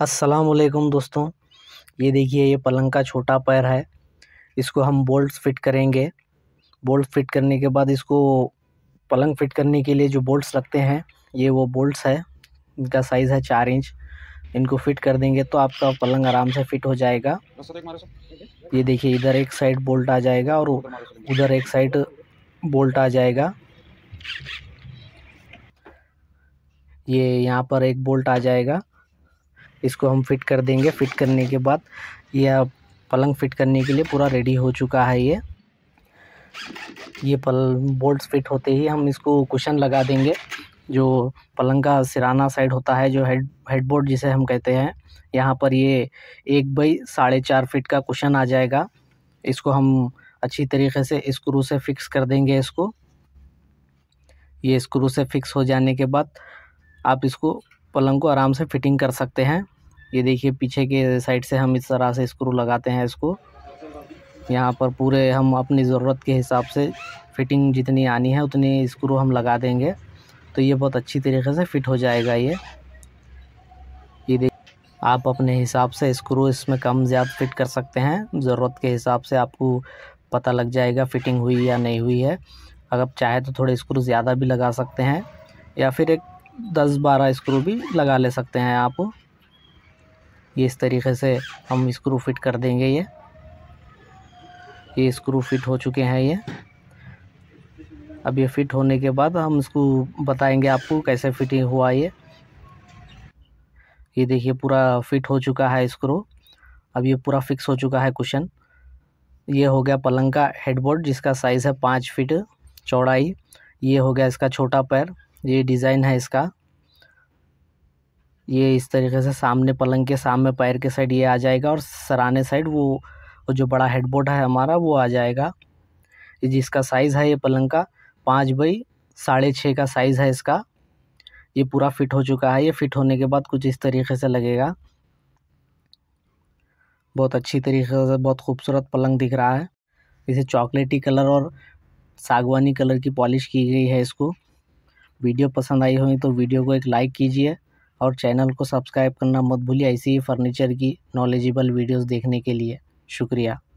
अस्सलामुअलैकुम दोस्तों, ये देखिए ये पलंग का छोटा पैर है। इसको हम बोल्ट फिट करेंगे। बोल्ट फिट करने के बाद इसको पलंग फिट करने के लिए जो बोल्ट्स लगते हैं ये वो बोल्ट्स है। इनका साइज़ है 4 इंच। इनको फिट कर देंगे तो आपका पलंग आराम से फिट हो जाएगा। ये देखिए इधर एक साइड बोल्ट आ जाएगा और उधर एक साइड बोल्ट आ जाएगा। ये यहाँ पर एक बोल्ट आ जाएगा, इसको हम फिट कर देंगे। फिट करने के बाद यह पलंग फिट करने के लिए पूरा रेडी हो चुका है। ये बोल्ट्स फिट होते ही हम इसको कुशन लगा देंगे। जो पलंग का सिराना साइड होता है, जो हेडबोर्ड जिसे हम कहते हैं, यहाँ पर ये 1/4.5 फीट का कुशन आ जाएगा। इसको हम अच्छी तरीके से स्क्रू से फिक्स कर देंगे। इसको ये स्क्रू से फिक्स हो जाने के बाद आप इसको पलंग को आराम से फिटिंग कर सकते हैं। ये देखिए पीछे के साइड से हम इस तरह से स्क्रू लगाते हैं। इसको यहाँ पर पूरे हम अपनी ज़रूरत के हिसाब से फिटिंग जितनी आनी है उतनी स्क्रू हम लगा देंगे, तो ये बहुत अच्छी तरीके से फिट हो जाएगा। ये देखिए आप अपने हिसाब से स्क्रू इसमें कम ज़्यादा फिट कर सकते हैं। ज़रूरत के हिसाब से आपको पता लग जाएगा फिटिंग हुई या नहीं हुई है। अगर आप चाहे तो थोड़े स्क्रू ज़्यादा भी लगा सकते हैं या फिर एक 10-12 स्क्रू भी लगा ले सकते हैं आप। ये इस तरीके से हम स्क्रू फिट कर देंगे। ये स्क्रू फिट हो चुके हैं। अब ये फिट होने के बाद हम इसको बताएंगे आपको कैसे फिटिंग हुआ। ये देखिए पूरा फिट हो चुका है स्क्रू। अब ये पूरा फिक्स हो चुका है कुशन। ये हो गया पलंग का हेडबोर्ड जिसका साइज़ है 5 फीट चौड़ाई। ये हो गया इसका छोटा पैर। ये डिज़ाइन है इसका। ये इस तरीके से सामने पलंग के सामने पैर के साइड ये आ जाएगा और सराहने साइड वो जो बड़ा हेडबोर्ड है हमारा वो आ जाएगा। जिसका साइज़ है ये पलंग का 5 बाई 6.5 का साइज़ है इसका। ये पूरा फिट हो चुका है। ये फिट होने के बाद कुछ इस तरीके से लगेगा। बहुत अच्छी तरीके से बहुत खूबसूरत पलंग दिख रहा है। इसे चॉकलेटी कलर और सागवानी कलर की पॉलिश की गई है इसको। वीडियो पसंद आई हो तो वीडियो को एक लाइक कीजिए और चैनल को सब्सक्राइब करना मत भूलिए ऐसी ही फर्नीचर की नॉलेजेबल वीडियोस देखने के लिए। शुक्रिया।